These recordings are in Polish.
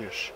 młodzież.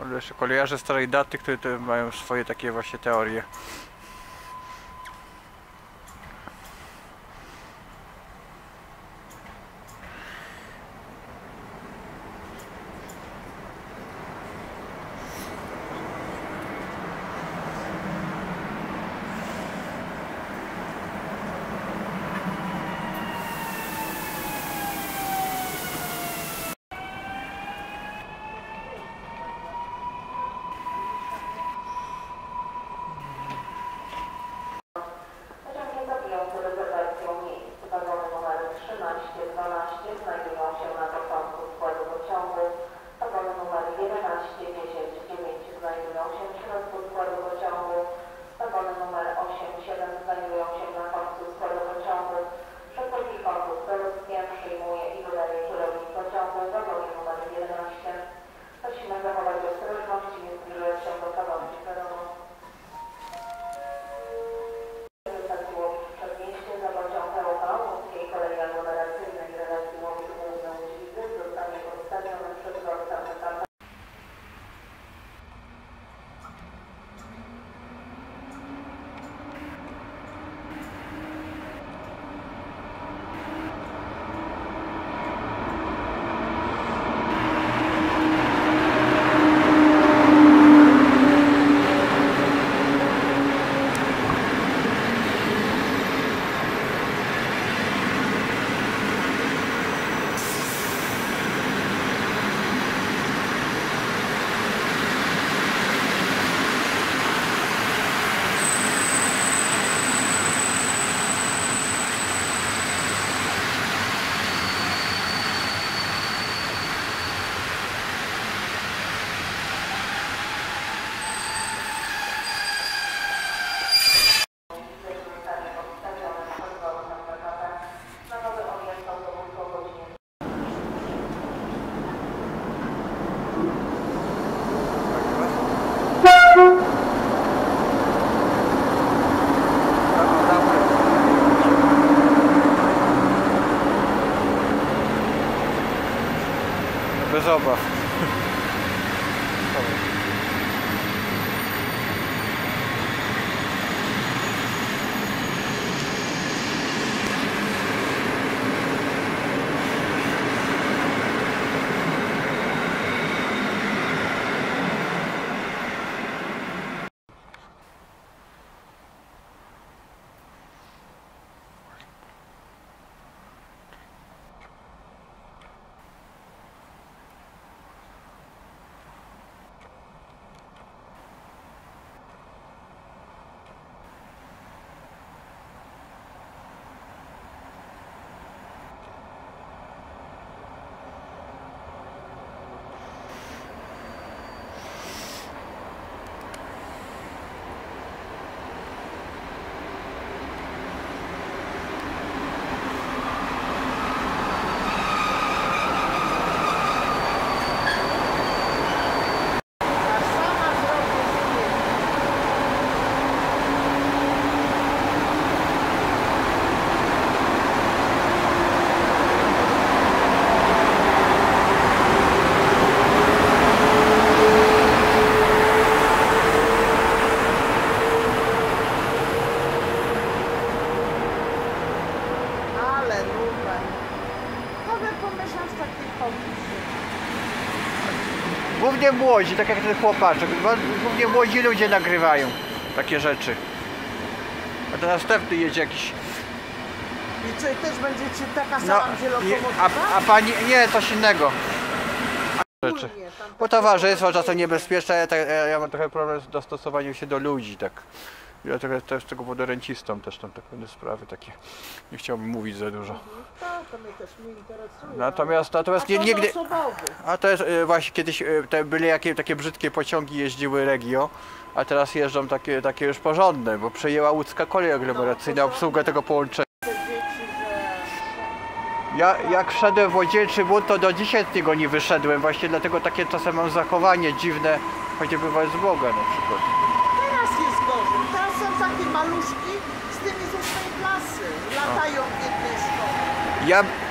Są jeszcze kolejarze starej daty, które mają swoje takie właśnie teorie. bez obaw. Głównie młodzi, tak jak ten chłopaczek, głównie młodzi ludzie nagrywają takie rzeczy. A to następny jedzie jakiś... I co, też będziecie taka sama lokomotywa? A pani... nie, coś innego. Rzeczy. Bo towarzystwo czasem niebezpieczne, ja mam trochę problem z dostosowaniem się do ludzi, tak. Ja też tego wodę rencistą, też tam takie sprawy takie, nie chciałbym mówić za dużo. Tak, to mnie też nie interesuje. Natomiast nigdy... A to jest właśnie kiedyś, te byli jakieś takie brzydkie pociągi, jeździły Regio, a teraz jeżdżą takie już porządne, bo przejęła łódzka kolej aglomeracyjna obsługę tego połączenia. Ja jak wszedłem w Łodzieńczy Wód, to do dzisiaj z niego nie wyszedłem, właśnie dlatego takie czasem mam zachowanie dziwne, choćby wobec Boga na przykład. Teraz są takie maluszki z tymi z ósmej klasy, latają w jednej szkole.